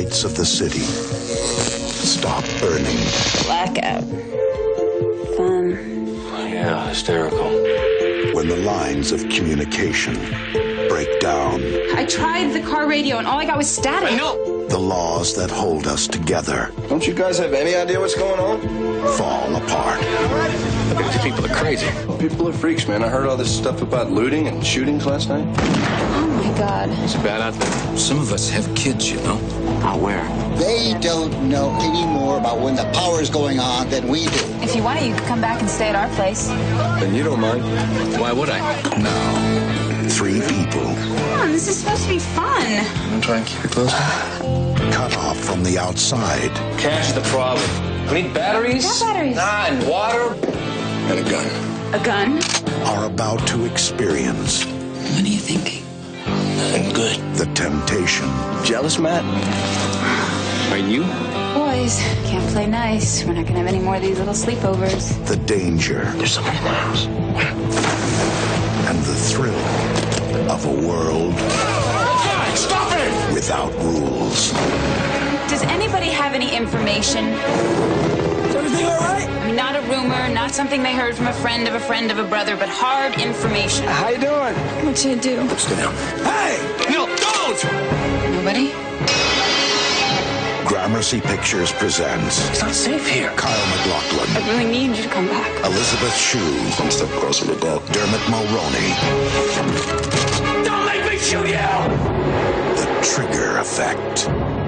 lights of the city stop burning. Blackout. Fun. Yeah, hysterical. When the lines of communication break down. I tried the car radio and all I got was static. I know. The laws that hold us together. Don't you guys have any idea what's going on? Fall apart. These people are crazy. People are freaks, man. I heard all this stuff about looting and shootings last night. Oh, my God. It's bad out there. Some of us have kids, you know. How where? They don't know any more about when the power's going on than we do. If you want it, you can come back and stay at our place. Then you don't mind. Why would I? No. Three people. Come on, this is supposed to be fun. I'm trying to keep it close. Cut off from the outside. Cash is the problem. We need batteries. What batteries? Nah, and water. And a gun. A gun? Are about to experience. What are you thinking? Nothing good. The temptation. Jealous, Matt? Are you? Boys, can't play nice. We're not gonna have any more of these little sleepovers. The danger. There's somebody in my house. And the thrill of a world. Oh, stop it! Without rules. Does anybody have any information? Is everything all right? I mean, not a rumor, not something they heard from a friend of a brother, but hard information. How you doing? What should I do? Let's go down. Hey! No, don't! Nobody? Gramercy Pictures presents... It's not safe here. Kyle MacLachlan. I really need you to come back. Elizabeth Shue. One step closer to death. Dermot Mulroney. Don't make me shoot you! The Trigger Effect.